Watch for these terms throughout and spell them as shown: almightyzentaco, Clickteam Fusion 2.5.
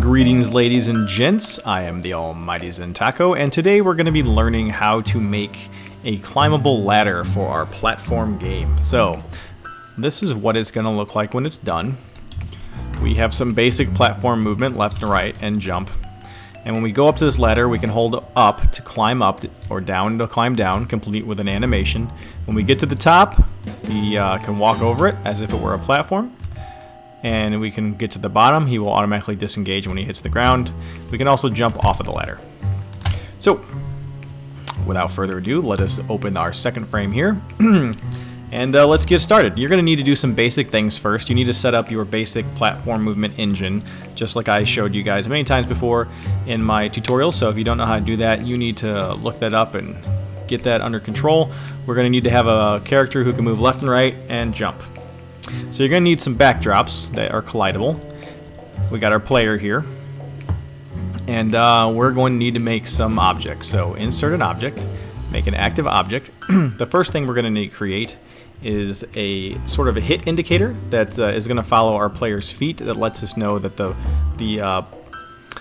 Greetings ladies and gents, I am the almighty Zentaco, and today we're going to be learning how to make a climbable ladder for our platform game. So this is what it's going to look like when it's done. We have some basic platform movement, left and right, and jump. And when we go up to this ladder, we can hold up to climb up or down to climb down, complete with an animation. When we get to the top, we can walk over it as if it were a platform. And we can get to the bottom. He will automatically disengage when he hits the ground. We can also jump off of the ladder. So without further ado, let us open our second frame here. And let's get started. You're going to need to do some basic things first. You need to set up your basic platform movement engine, just like I showed you guys many times before in my tutorial. So if you don't know how to do that, you need to look that up and get that under control. We're going to need to have a character who can move left and right and jump. So you're going to need some backdrops that are collidable. We got our player here. And we're going to need to make some objects. So insert an object, make an active object. The first thing we're going to need to create is a sort of a hit indicator that is going to follow our player's feet. That lets us know that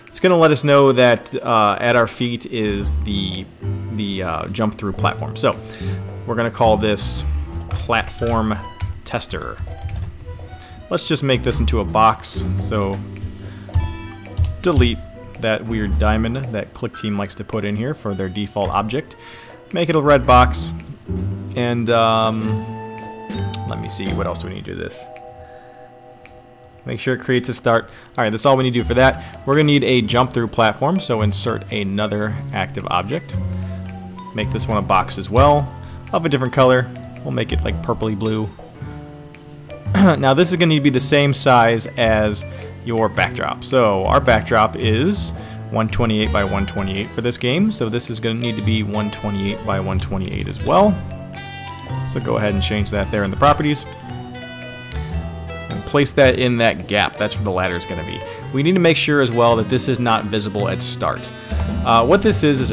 it's going to let us know that at our feet is the jump through platform. So we're going to call this platform tester. Let's just make this into a box. So delete that weird diamond that Clickteam likes to put in here for their default object. Make it a red box, and let me see, what else do we need to do this? Make sure it creates a start. Alright, that's all we need to do for that. We're going to need a jump through platform, so insert another active object. Make this one a box as well, of a different color. We'll make it like purpley blue. Now this is going to need to be the same size as your backdrop. So our backdrop is 128 by 128 for this game, so this is going to need to be 128 by 128 as well. So go ahead and change that there in the properties. And place that in that gap. That's where the ladder is going to be. We need to make sure as well that this is not visible at start. What this is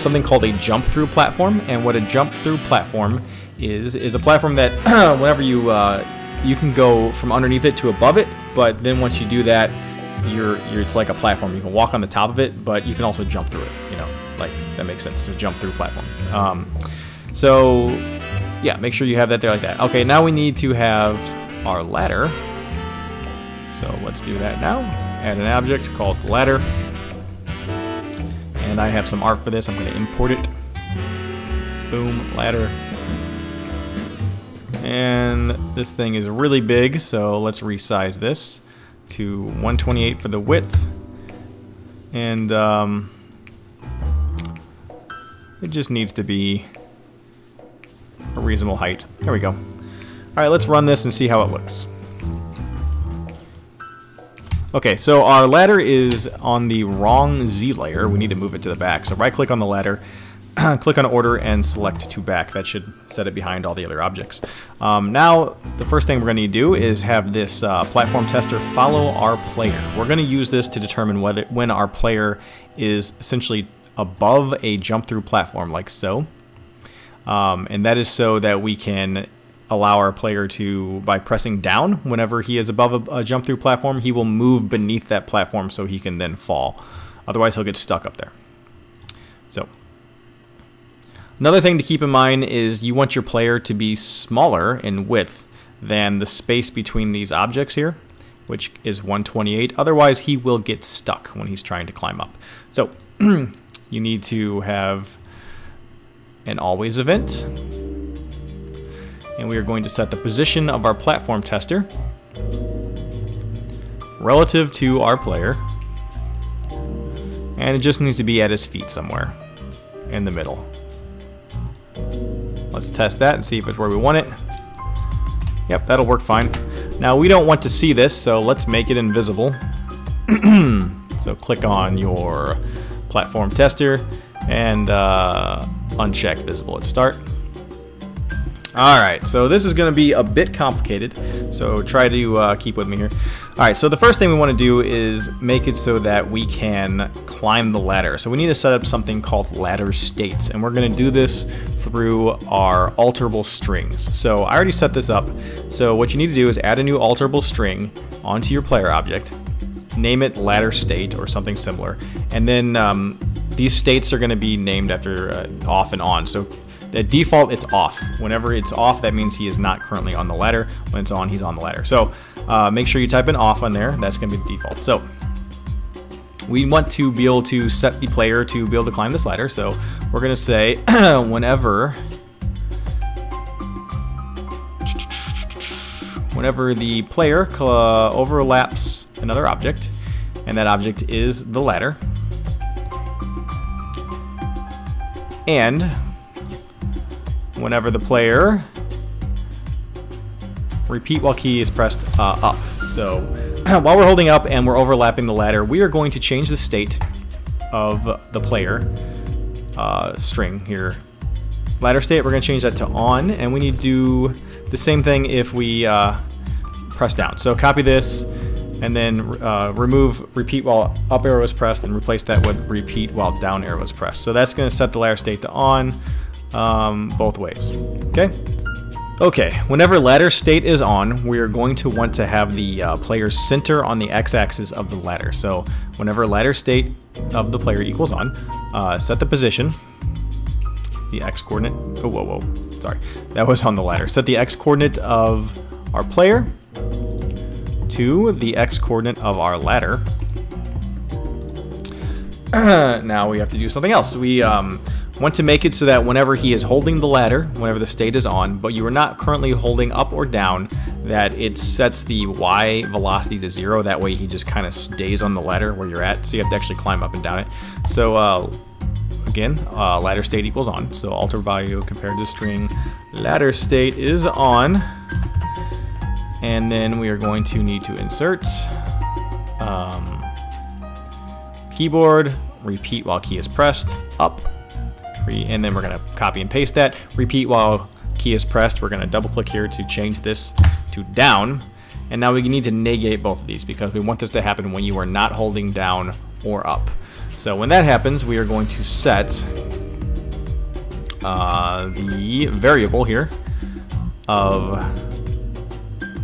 something called a jump-through platform. And what a jump-through platform is a platform that whenever you you can go from underneath it to above it. But then once you do that, it's like a platform. You can walk on the top of it, but you can also jump through it. You know, like that makes sense. It's a jump-through platform. So yeah, make sure you have that there like that. Okay, now we need to have our ladder. So let's do that now. Add an object called ladder. And I have some art for this. I'm going to import it. Boom, ladder. And this thing is really big, so let's resize this to 128 for the width. And it just needs to be a reasonable height. There we go. Alright, let's run this and see how it looks. Okay, so our ladder is on the wrong Z layer. We need to move it to the back. So right click on the ladder, click on order, and select to back. That should set it behind all the other objects. Now, the first thing we're going to need to do is have this platform tester follow our player. We're going to use this to determine when our player is essentially above a jump through platform, like so. And that is so that we can allow our player to, by pressing down, whenever he is above a jump through platform, he will move beneath that platform so he can then fall. Otherwise, he'll get stuck up there. So another thing to keep in mind is you want your player to be smaller in width than the space between these objects here, which is 128. Otherwise, he will get stuck when he's trying to climb up. So you need to have an always event, and we are going to set the position of our platform tester relative to our player, and it just needs to be at his feet somewhere in the middle. Let's test that and see if it's where we want it. Yep, that'll work fine. Now we don't want to see this, so let's make it invisible. So click on your platform tester and uncheck visible at start. Alright, so this is going to be a bit complicated, so try to keep with me here. Alright, so the first thing we want to do is make it so that we can climb the ladder. So we need to set up something called ladder states, and we're going to do this through our alterable strings. So I already set this up, so what you need to do is add a new alterable string onto your player object, name it ladder state or something similar. And then these states are going to be named after off and on. So the default, it's off. Whenever it's off, that means he is not currently on the ladder. When it's on, he's on the ladder. So make sure you type in off on there. That's going to be the default. So we want to be able to set the player to be able to climb this ladder. So we're going to say whenever the player overlaps another object, and that object is the ladder, and whenever the player repeat while key is pressed up. So while we're holding up and we're overlapping the ladder, we are going to change the state of the player string here. Ladder state, we're going to change that to on, and we need to do the same thing if we press down. So copy this, and then remove repeat while up arrow is pressed and replace that with repeat while down arrow is pressed. So that's going to set the ladder state to on both ways. Okay. Okay, whenever ladder state is on, we are going to want to have the player center on the x-axis of the ladder. So whenever ladder state of the player equals on, set the position, the x-coordinate, oh, whoa, whoa, sorry, that was on the ladder. Set the x-coordinate of our player to the x-coordinate of our ladder. Now we have to do something else. We want to make it so that whenever he is holding the ladder, whenever the state is on, but you are not currently holding up or down, that it sets the Y velocity to 0. That way he just kind of stays on the ladder where you're at. So you have to actually climb up and down it. So again, ladder state equals on. So alter value compared to string ladder state is on. And then we are going to need to insert keyboard, repeat while key is pressed, up. And then we're going to copy and paste that. Repeat while key is pressed. We're going to double click here to change this to down. And now we need to negate both of these because we want this to happen when you are not holding down or up. So when that happens, we are going to set the variable here of,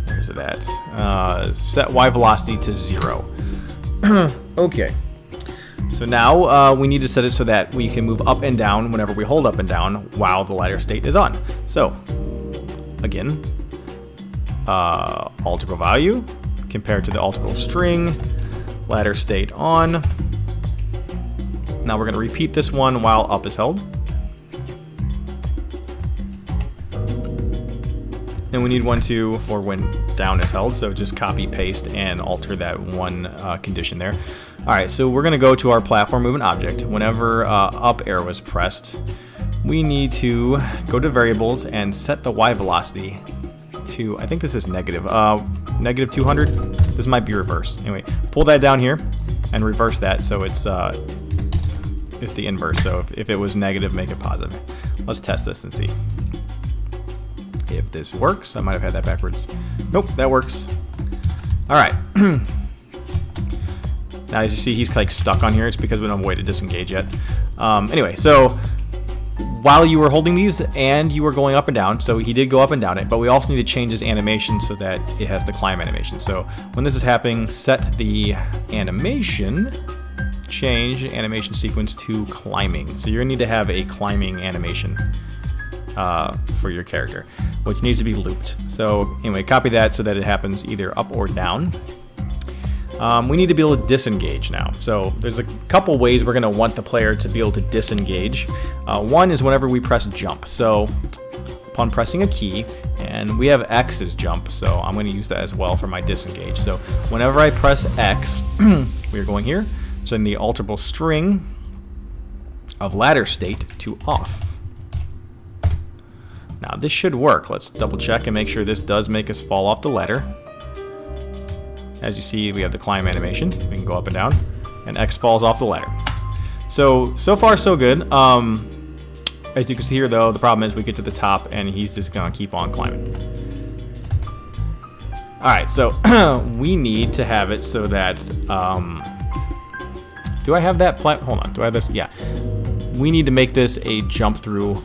where's that? Set Y velocity to 0. Okay. So now we need to set it so that we can move up and down whenever we hold up and down while the ladder state is on. So again, alterable value compared to the alterable string, ladder state on. Now we're going to repeat this one while up is held. And we need 1, 2 for when down is held. So just copy, paste, and alter that one condition there. All right, so we're gonna go to our platform moving object. Whenever up arrow is pressed, we need to go to variables and set the Y velocity to, I think this is negative, negative 200. This might be reverse. Anyway, pull that down here and reverse that so it's the inverse. So if it was negative, make it positive. Let's test this and see if this works. I might have had that backwards. Nope, that works. All right. Now, as you see, he's like stuck on here. It's because we don't have a way to disengage yet. Anyway, so while you were holding these and you were going up and down, so he did go up and down it, but we also need to change his animation so that it has the climb animation. So when this is happening, set the animation, change animation sequence to climbing. So you're gonna need to have a climbing animation for your character, which needs to be looped. So anyway, copy that so that it happens either up or down. We need to be able to disengage now. So there's a couple ways we're going to want the player to be able to disengage. One is whenever we press jump. So upon pressing a key, and we have X as jump, so I'm going to use that as well for my disengage. So whenever I press X, we're going here. So in the alterable string of ladder state to off. Now this should work. Let's double check and make sure this does make us fall off the ladder. As you see, we have the climb animation. We can go up and down, and X falls off the ladder. So far, so good. As you can see here, though, the problem is we get to the top, and he's just gonna keep on climbing. All right, so we need to have it so that, do I have that platform? Hold on, do I have this? Yeah, we need to make this a jump through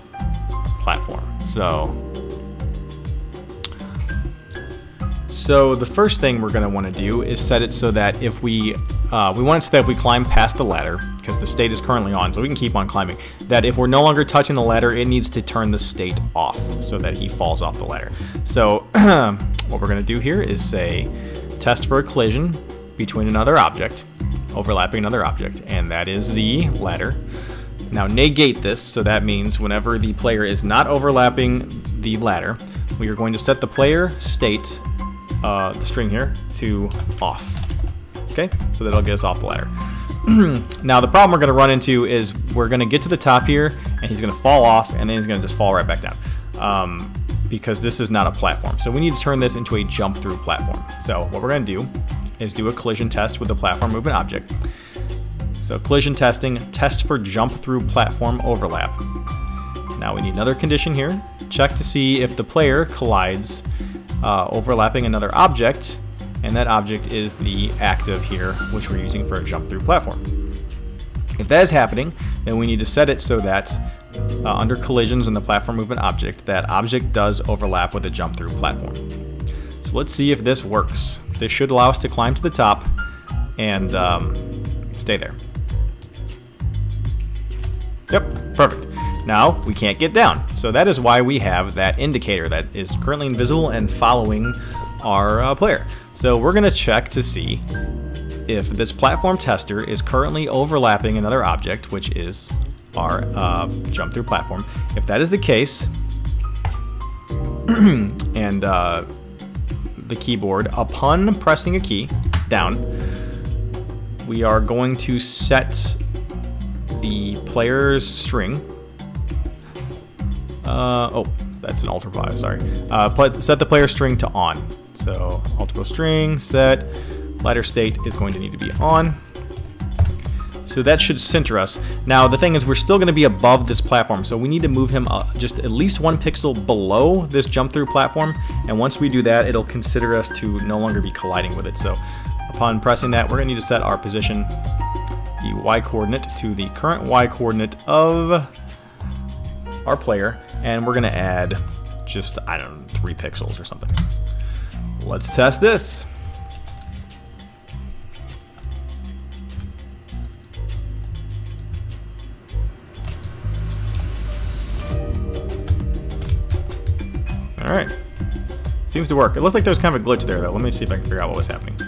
platform. So So the first thing we're going to want to do is set it so that if we want it so that if we climb past the ladder, because the state is currently on, so we can keep on climbing, that if we're no longer touching the ladder, it needs to turn the state off so that he falls off the ladder. So what we're going to do here is say test for a collision between another object, overlapping another object, and that is the ladder. Now negate this, so that means whenever the player is not overlapping the ladder, we are going to set the player state, the string here, to off. Okay, so that'll get us off the ladder. Now the problem we're going to run into is we're going to get to the top here, and he's going to fall off, and then he's going to just fall right back down, because this is not a platform. So we need to turn this into a jump-through platform. So what we're going to do is do a collision test with the platform movement object. So collision testing, test for jump through platform overlap. Now we need another condition here. Check to see if the player collides overlapping another object, and that object is the active here, which we're using for a jump through platform. If that is happening, then we need to set it so that under collisions in the platform movement object, that object does overlap with a jump through platform. So let's see if this works. This should allow us to climb to the top and stay there. Yep, perfect. Now we can't get down. So that is why we have that indicator that is currently invisible and following our player. So we're gonna check to see if this platform tester is currently overlapping another object, which is our jump through platform. If that is the case, and the keyboard, upon pressing a key down, we are going to set the player's string. Oh, that's an alter bar, sorry. Set the player's string to on. So alter string set ladder state is going to need to be on. So that should center us. Now the thing is, we're still going to be above this platform, so we need to move him just at least 1 pixel below this jump through platform, and once we do that, it'll consider us to no longer be colliding with it. So upon pressing that, we're going to need to set our position, the Y coordinate, to the current Y coordinate of our player, and we're going to add just, I don't know, 3 pixels or something. Let's test this. All right, seems to work. It looks like there's kind of a glitch there, though. Let me see if I can figure out what was happening.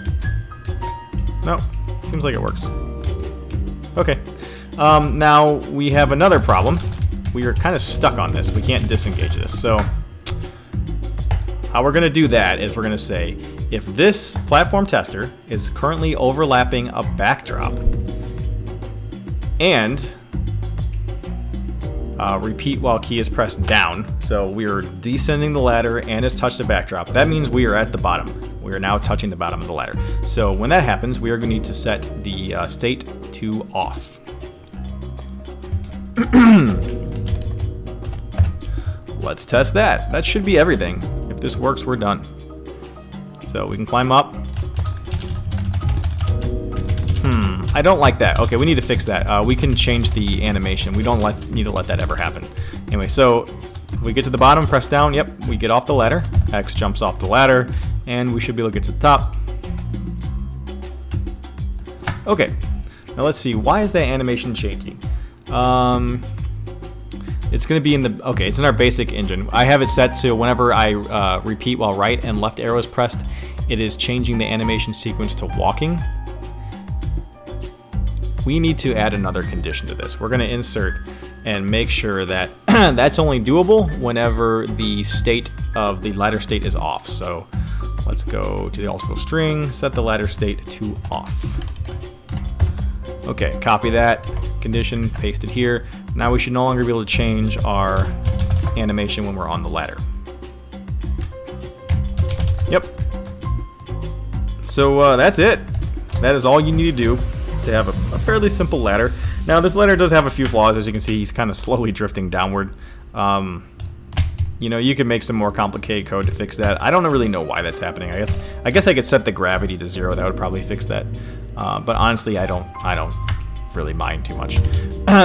No, seems like it works. Okay, now we have another problem. We are kind of stuck on this. We can't disengage this. So how we're gonna do that is we're gonna say, if this platform tester is currently overlapping a backdrop, and repeat while key is pressed down. So we are descending the ladder and it's touched the backdrop. That means we are at the bottom. We are now touching the bottom of the ladder. So when that happens, we are going to need to set the state to off. Let's test that. That should be everything. If this works, we're done. So we can climb up. I don't like that. Okay, we need to fix that. We can change the animation. We don't need to let that ever happen. Anyway, so we get to the bottom, press down. Yep, we get off the ladder. X jumps off the ladder, and we should be able to get to the top. Okay, now let's see. Why is that animation changing? It's going to be in the... Okay, it's in our basic engine. I have it set so whenever I repeat while right and left arrow is pressed, it is changing the animation sequence to walking. We need to add another condition to this. We're going to insert and make sure that that's only doable whenever the state of the ladder state is off. So let's go to the alter string, set the ladder state to off. Okay, copy that condition, paste it here. Now we should no longer be able to change our animation when we're on the ladder. Yep. So that's it. That is all you need to do to have a fairly simple ladder. Now this ladder does have a few flaws. As you can see, he's kind of slowly drifting downward. You know, you could make some more complicated code to fix that. I don't really know why that's happening. I guess I could set the gravity to 0. That would probably fix that. But honestly, I don't really mind too much.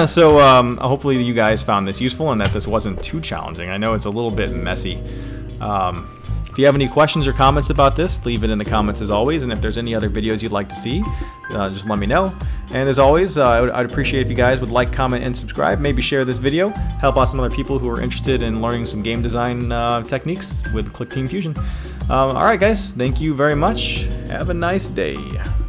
So hopefully you guys found this useful and that this wasn't too challenging. I know it's a little bit messy. If you have any questions or comments about this, leave it in the comments as always, and if there's any other videos you'd like to see, just let me know. And as always, I'd appreciate if you guys would like, comment, and subscribe. Maybe share this video, help out some other people who are interested in learning some game design techniques with Clickteam Fusion. All right guys, thank you very much. Have a nice day.